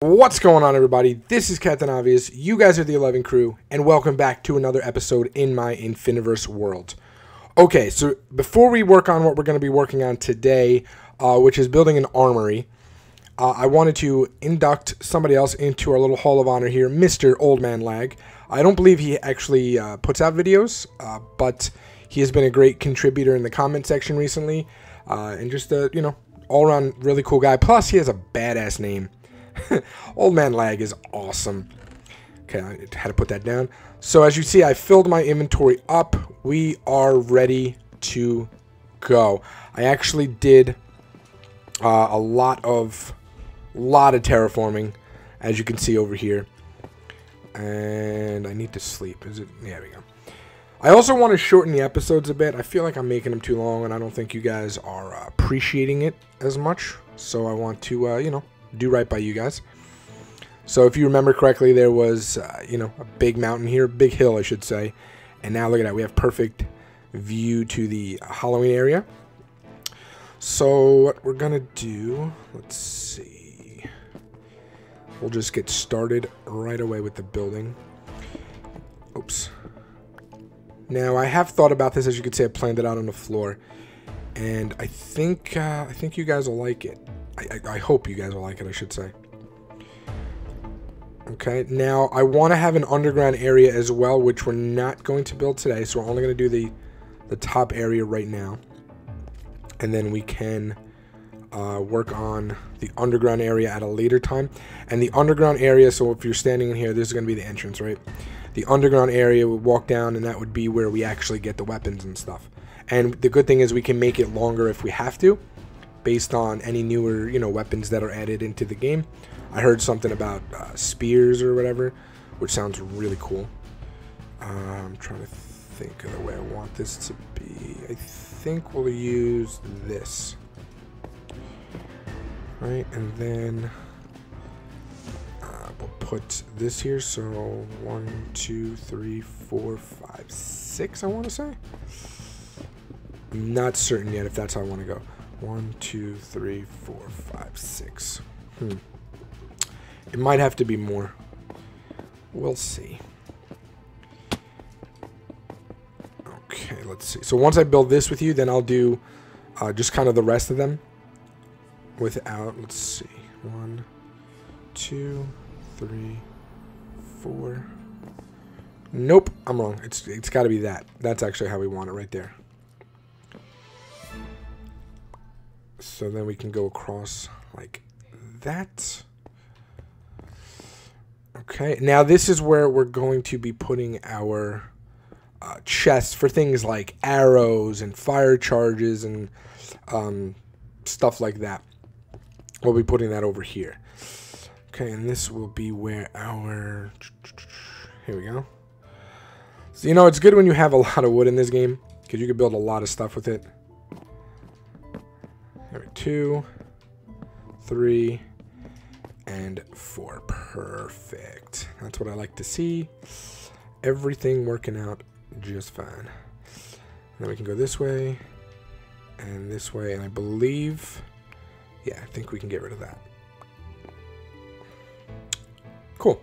What's going on, everybody? This is Captain Obvious. You guys are the 11 Crew, and welcome back to another episode in my Infiniverse world. Okay, so before we work on what we're going to be working on today, which is building an armory, I wanted to induct somebody else into our little Hall of Honor here, Mr. Old Man Lag. I don't believe he actually puts out videos, but he has been a great contributor in the comment section recently, and just a, you know, all-around really cool guy. Plus, he has a badass name. Old Man Lag is awesome. Okay, I had to put that down. So as you see, I filled my inventory up. We are ready to go. I actually did a lot of terraforming, as you can see over here. And I need to sleep. Is it? Yeah, there we go. I also want to shorten the episodes a bit. I feel like I'm making them too long, and I don't think you guys are appreciating it as much. So I want to, you know, do right by you guys. So if you remember correctly, there was you know, a big mountain here, big hill I should say, and now look at that, we have perfect view to the Halloween area. So what we're gonna do, let's see, we'll just get started right away with the building. Oops. Now I have thought about this, as you can see. I planned it out on the floor, and I think you guys will like it. I hope you guys will like it, I should say. Okay, now I want to have an underground area as well, which we're not going to build today. So we're only going to do the top area right now. And then we can work on the underground area at a later time. And the underground area, so if you're standing in here, this is going to be the entrance, right? The underground area would walk down, and that would be where we actually get the weapons and stuff. And the good thing is we can make it longer if we have to, based on any newer, you know, weapons that are added into the game. I heard something about spears or whatever, which sounds really cool. I'm trying to think of the way I want this to be. I think we'll use this. Right, and then we'll put this here. So 1, 2, 3, 4, 5, 6, I want to say. I'm not certain yet if that's how I want to go. 1, 2, 3, 4, 5, 6. It might have to be more. We'll see. Okay, let's see. So once I build this with you, then I'll do just kind of the rest of them without, let's see. 1, 2, 3, 4. Nope, I'm wrong. It's got to be that. That's actually how we want it right there. So then we can go across like that. Okay, now this is where we're going to be putting our chests for things like arrows and fire charges and stuff like that. We'll be putting that over here. Okay, and this will be where our... Here we go. So, you know, it's good when you have a lot of wood in this game, because you can build a lot of stuff with it. 2, 3, and 4. Perfect. That's what I like to see. Everything working out just fine. And then we can go this way, and I believe, yeah, I think we can get rid of that. Cool.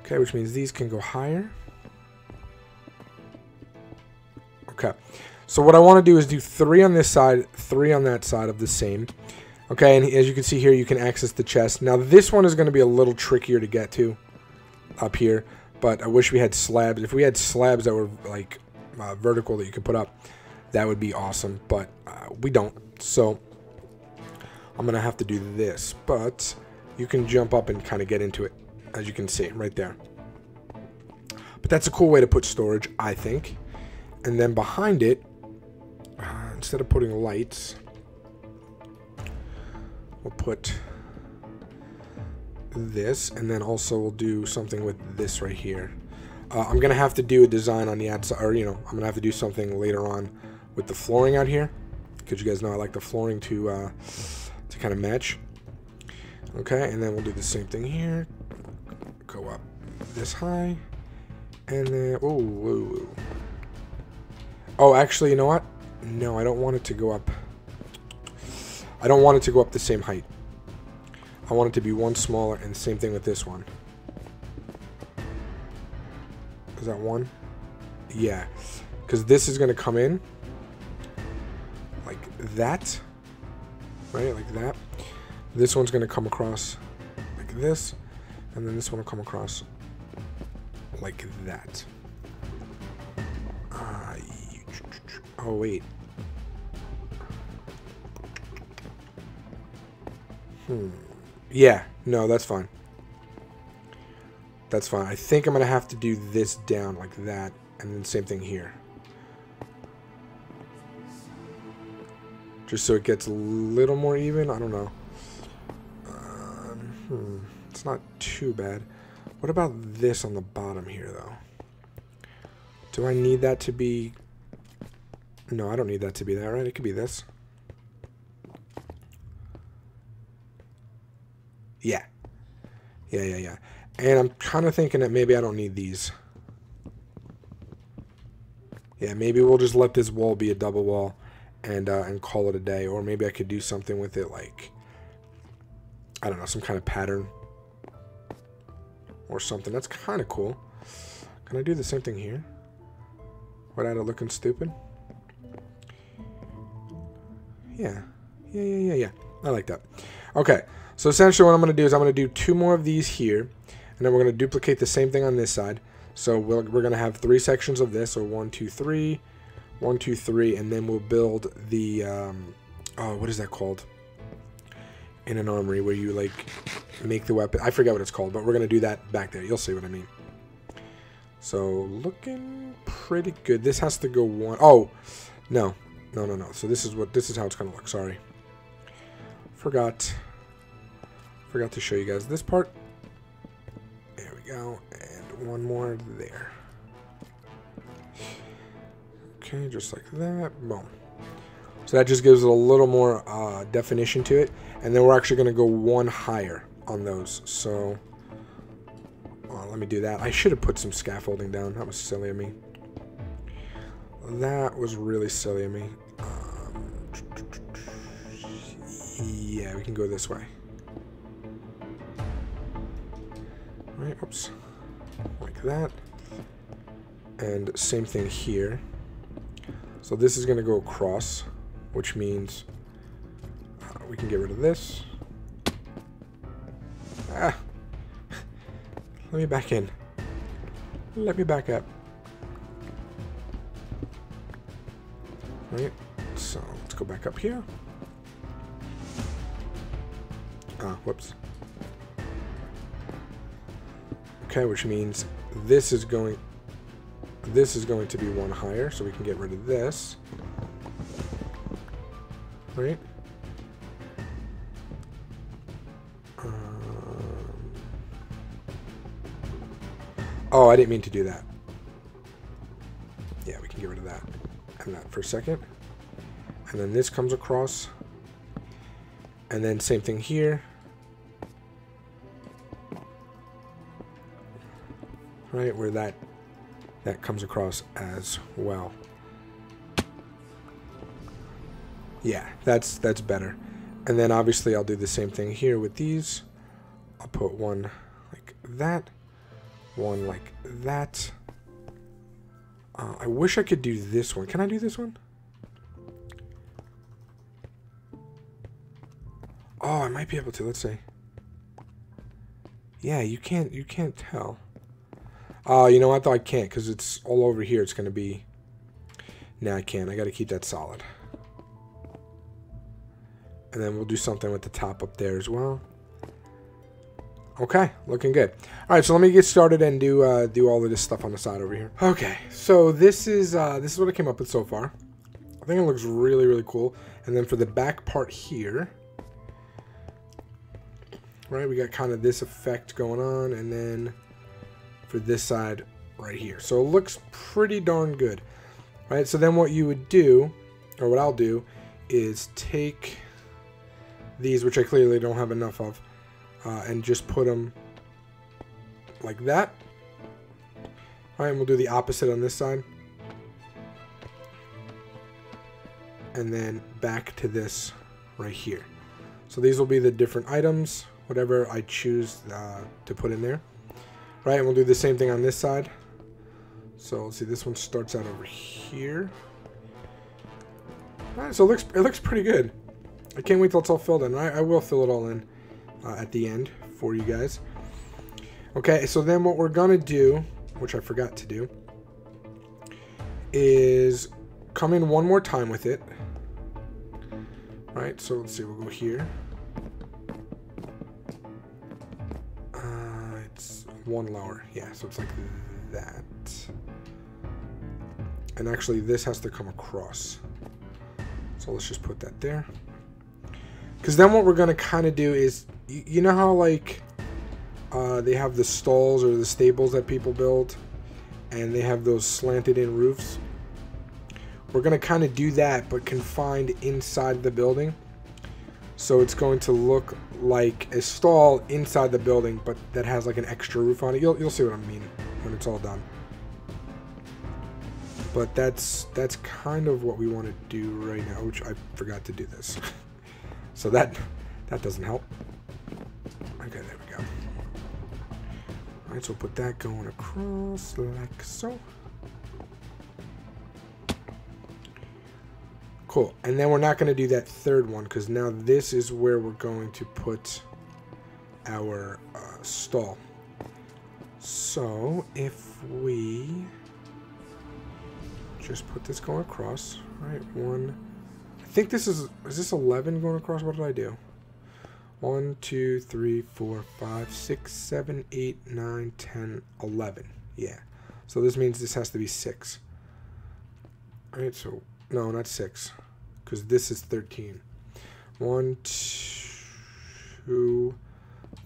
Okay, which means these can go higher. Okay. So what I want to do is do 3 on this side, 3 on that side of the same. Okay, and as you can see here, you can access the chest. Now, this one is going to be a little trickier to get to up here, but I wish we had slabs. If we had slabs that were, like, vertical that you could put up, that would be awesome, but we don't. So I'm going to have to do this, but you can jump up and kind of get into it, as you can see right there. But that's a cool way to put storage, I think. And then behind it, instead of putting lights, we'll put this, and then also we'll do something with this right here. I'm gonna have to do a design on the outside, or, you know, I'm gonna have to do something later on with the flooring out here, because you guys know I like the flooring to kind of match. Okay, and then we'll do the same thing here. Go up this high, and then oh, actually, you know what? No, I don't want it to go up. I don't want it to go up the same height. I want it to be one smaller, and the same thing with this one. Is that one? Yeah. Because this is going to come in like that. Right? Like that. This one's going to come across like this. And then this one will come across like that. Oh, wait. Yeah. No, that's fine. That's fine. I think I'm going to have to do this down like that. And then same thing here. Just so it gets a little more even. I don't know. It's not too bad. What about this on the bottom here, though? Do I need that to be... No, I don't need that to be that, right? It could be this. Yeah. Yeah. And I'm kind of thinking that maybe I don't need these. Yeah, maybe we'll just let this wall be a double wall and call it a day. Or maybe I could do something with it like, I don't know, some kind of pattern or something. That's kind of cool. Can I do the same thing here without it looking stupid? Yeah. I like that. Okay, so essentially what I'm going to do is I'm going to do two more of these here. And then we're going to duplicate the same thing on this side. So we're going to have three sections of this. So 1, 2, 3, 1, 2, 3. And then we'll build the, oh, what is that called? In an armory where you, like, make the weapon. I forget what it's called, but we're going to do that back there. You'll see what I mean. So looking pretty good. This has to go one. Oh, no. No. So this is how it's going to look. Sorry. Forgot to show you guys this part. There we go. And one more there. Okay, just like that. Boom. So that just gives it a little more definition to it. And then we're actually going to go one higher on those. So let me do that. I should have put some scaffolding down. That was silly of me. That was really silly of me. Yeah, we can go this way. Right, oops. Like that. And same thing here. So this is going to go across, which means we can get rid of this. Ah! Let me back in. Let me back up. Right, so let's go back up here. Whoops. Okay, which means this is going to be one higher, so we can get rid of this. Right? Oh, I didn't mean to do that. Yeah, we can get rid of that. And that for a second. And then this comes across. And then same thing here. Right, where that comes across as well. Yeah, that's better. And then obviously I'll do the same thing here with these. I'll put one like that. One like that. I wish I could do this one. Can I do this one? Oh, I might be able to. Let's see. Yeah, you can't tell. You know what, though? I can't, because it's all over here. It's going to be... Nah, I can't. I got to keep that solid. And then we'll do something with the top up there as well. Okay, looking good. All right, so let me get started and do all of this stuff on the side over here. Okay, so this is what I came up with so far. I think it looks really, really cool. And then for the back part here... Right, we got kind of this effect going on, and then... for this side right here. So it looks pretty darn good. Right, so then what you would do, or what I'll do, is take these, which I clearly don't have enough of, and just put them like that. All right, and we'll do the opposite on this side. And then back to this right here. So these will be the different items, whatever I choose to put in there. Right, and we'll do the same thing on this side. So let's see, this one starts out over here. All right, so it looks pretty good. I can't wait till it's all filled in. I will fill it all in at the end for you guys. Okay, so then what we're gonna do, which I forgot to do, is come in one more time with it. All right, so let's see, we'll go here. It's one lower, yeah, so it's like that. And actually this has to come across. So let's just put that there. Because then what we're going to kind of do is, you know how like they have the stalls or the stables that people build and they have those slanted in roofs? We're going to kind of do that but confined inside the building. So it's going to look like a stall inside the building but that has like an extra roof on it. You'll see what I mean when it's all done. But that's kind of what we want to do right now, which I forgot to do this. So that doesn't help. Okay, there we go. All right, so we'll put that going across like so. Cool, and then we're not going to do that third one because now this is where we're going to put our stall. So if we just put this going across, all right, one, I think this is this 11 going across? What did I do? 1, 2, 3, 4, 5, 6, 7, 8, 9, 10, 11. Yeah, so this means this has to be 6. All right, so, no, not 6, because this is 13. 1, 2,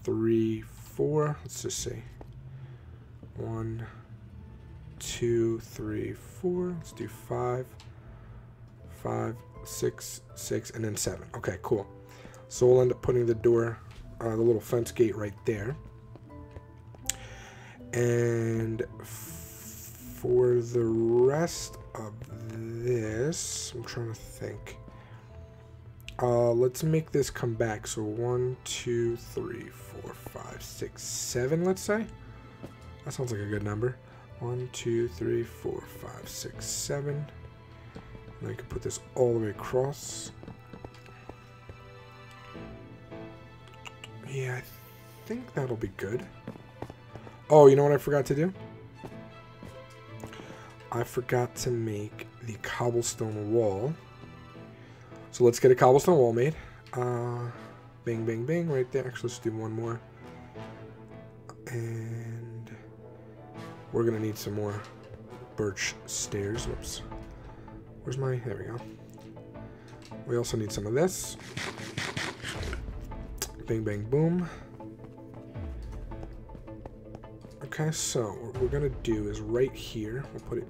3, 4, let's just see. 1, 2, 3, 4, let's do 5, 5, 6, 6, and then 7. Okay, cool. So we'll end up putting the door, the little fence gate right there. And for the rest of this, I'm trying to think. Let's make this come back. So 1, 2, 3, 4, 5, 6, 7, let's say. That sounds like a good number. 1, 2, 3, 4, 5, 6, 7. And I can put this all the way across. Yeah, I think that'll be good. Oh, you know what I forgot to do? I forgot to make the cobblestone wall. So let's get a cobblestone wall made. Bing, bing, bing, right there. Actually, let's do one more. And we're gonna need some more birch stairs. Whoops. Where's my, there we go. We also need some of this. Bing, bang, boom. Okay, so what we're gonna do is right here, we'll put it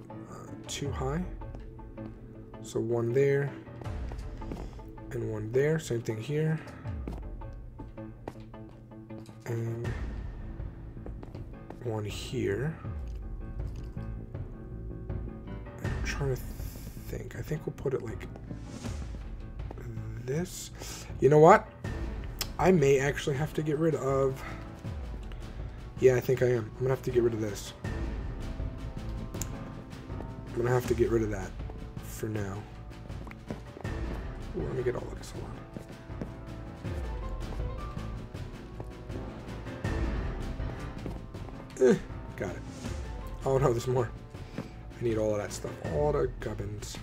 too high. So one there and one there, same thing here. And one here. And I'm trying to think. I think we'll put it like this. You know what? I may actually have to get rid of... Yeah, I think I am. I'm going to have to get rid of this. I'm going to have to get rid of that for now. Ooh, let me get all of this. Hold on. Got it. Oh no, there's more. I need all of that stuff. All the gubbins.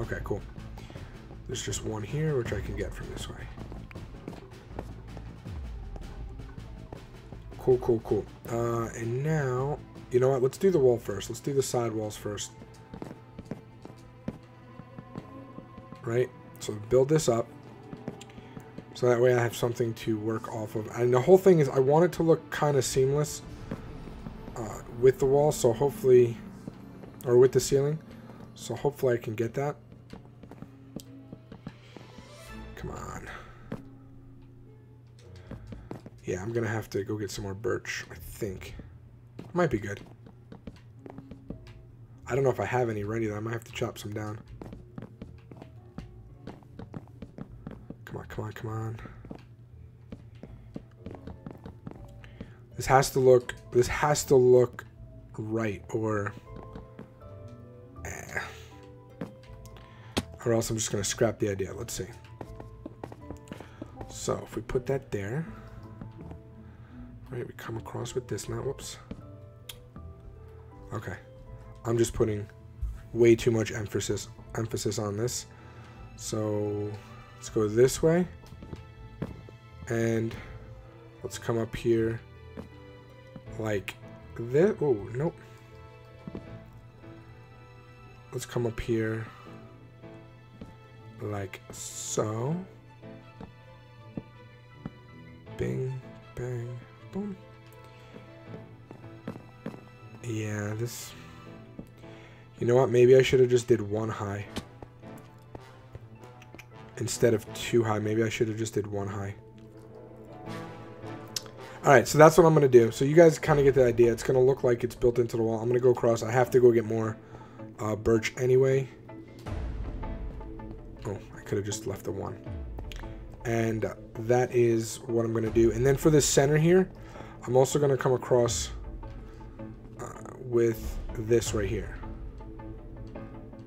Okay, cool. There's just one here, which I can get from this way. Cool, cool, cool. And now, you know what? Let's do the wall first. Let's do the side walls first. Right? So build this up. So that way I have something to work off of. And the whole thing is I want it to look kind of seamless with the wall. So hopefully, or with the ceiling. So hopefully I can get that. Yeah, I'm gonna have to go get some more birch, I think. Might be good. I don't know if I have any ready, though. I might have to chop some down. Come on, come on, come on. This has to look right, or else I'm just gonna scrap the idea. Let's see. So if we put that there, right, we come across with this now. Whoops. Okay, I'm just putting way too much emphasis on this. So let's go this way, and let's come up here like this. Oh, nope. Let's come up here like so. Bing, bang, boom. Yeah, this... You know what? Maybe I should have just did one high. Instead of two high, maybe I should have just did one high. Alright, so that's what I'm going to do. So you guys kind of get the idea. It's going to look like it's built into the wall. I'm going to go across. I have to go get more birch anyway. Oh, I could have just left the one. And that is what I'm going to do. And then for this center here, I'm also going to come across with this right here.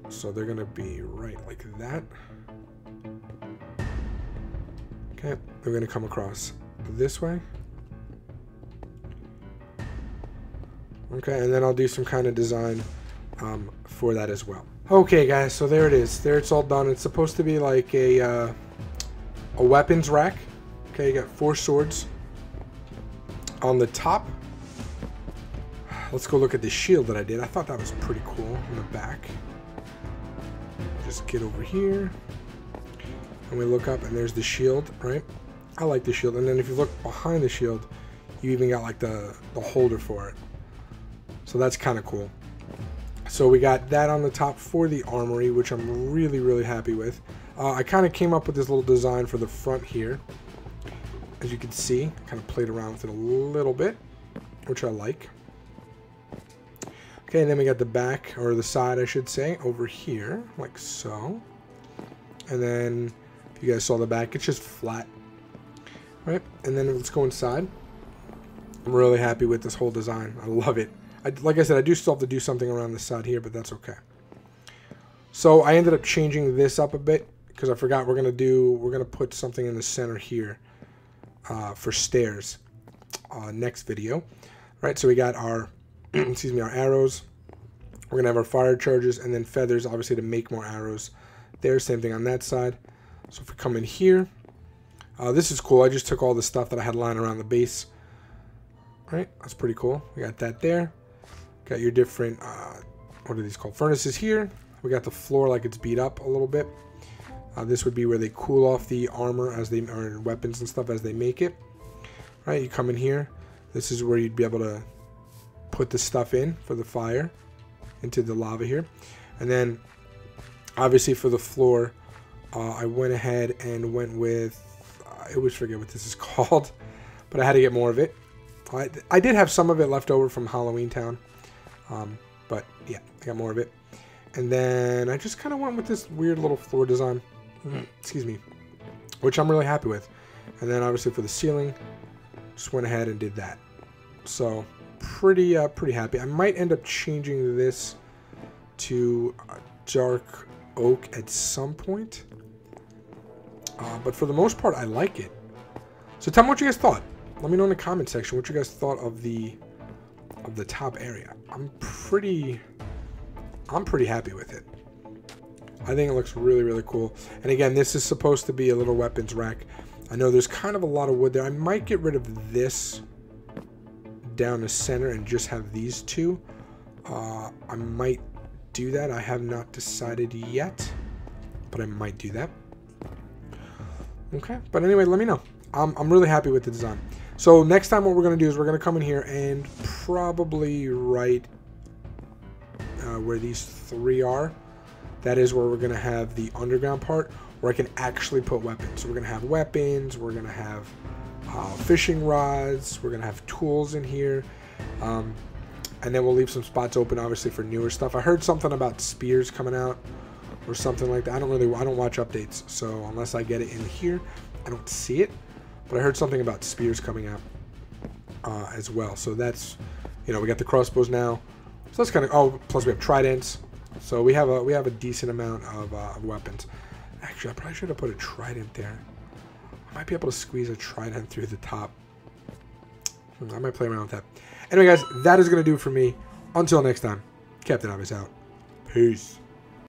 So they're going to be right like that. Okay, we're going to come across this way. Okay, and then I'll do some kind of design for that as well. Okay, guys, so there it is. There it's all done. It's supposed to be like a weapons rack. Okay, you got four swords on the top. Let's go look at the shield that I did. I thought that was pretty cool on the back. Just get over here. And we look up, and there's the shield, right? I like the shield. And then if you look behind the shield, you even got like the holder for it. So that's kind of cool. So we got that on the top for the armory, which I'm really, really happy with. I kind of came up with this little design for the front here. As you can see, I kind of played around with it a little bit, which I like. Okay, and then we got the back, or the side, I should say, over here, like so. And then, if you guys saw the back, it's just flat. All right, and then let's go inside. I'm really happy with this whole design. I love it. Like I said, I do still have to do something around the side here, but that's okay. So I ended up changing this up a bit because I forgot we're gonna put something in the center here for stairs next video. All right, so we got our excuse me, our arrows. We're gonna have our fire charges and then feathers, obviously, to make more arrows. There, same thing on that side. So if we come in here, this is cool. I just took all the stuff that I had lying around the base. All right, that's pretty cool. We got that there. Got your different, what are these called? Furnaces here. We got the floor like it's beat up a little bit. This would be where they cool off the armor as they are weapons and stuff as they make it. All right, you come in here. This is where you'd be able to put the stuff in for the fire into the lava here. And then obviously for the floor, I went ahead and went with, I always forget what this is called, but I had to get more of it. I did have some of it left over from Halloween Town, but yeah, I got more of it. And then I just kind of went with this weird little floor design, excuse me, which I'm really happy with. And then obviously for the ceiling, just went ahead and did that. So pretty happy. I might end up changing this to dark oak at some point, but for the most part, I like it. So tell me what you guys thought. Let me know in the comment section what you guys thought of the top area. I'm pretty happy with it. I think it looks really cool. And again, this is supposed to be a little weapons rack. I know there's kind of a lot of wood there. I might get rid of this down the center and just have these two. I might do that. I have not decided yet, but I might do that. Okay, but anyway, let me know. I'm really happy with the design. So next time what we're going to do is we're going to come in here and probably right where these three are. That is where we're going to have the underground part where I can actually put weapons. So we're going to have weapons. We're going to have fishing rods. We're going to have tools in here. And then we'll leave some spots open, obviously, for newer stuff. I heard something about spears coming out or something like that. I don't watch updates. So unless I get it in here, I don't see it. But I heard something about spears coming out. as well. So that's, you know, we got the crossbows now. So that's kind of, oh, plus we have tridents. So we have a decent amount of weapons. Actually, I probably should have put a trident there. I might be able to squeeze a trident through the top. I might play around with that. Anyway, guys, that is going to do for me. Until next time, Captain Obvious out. Peace.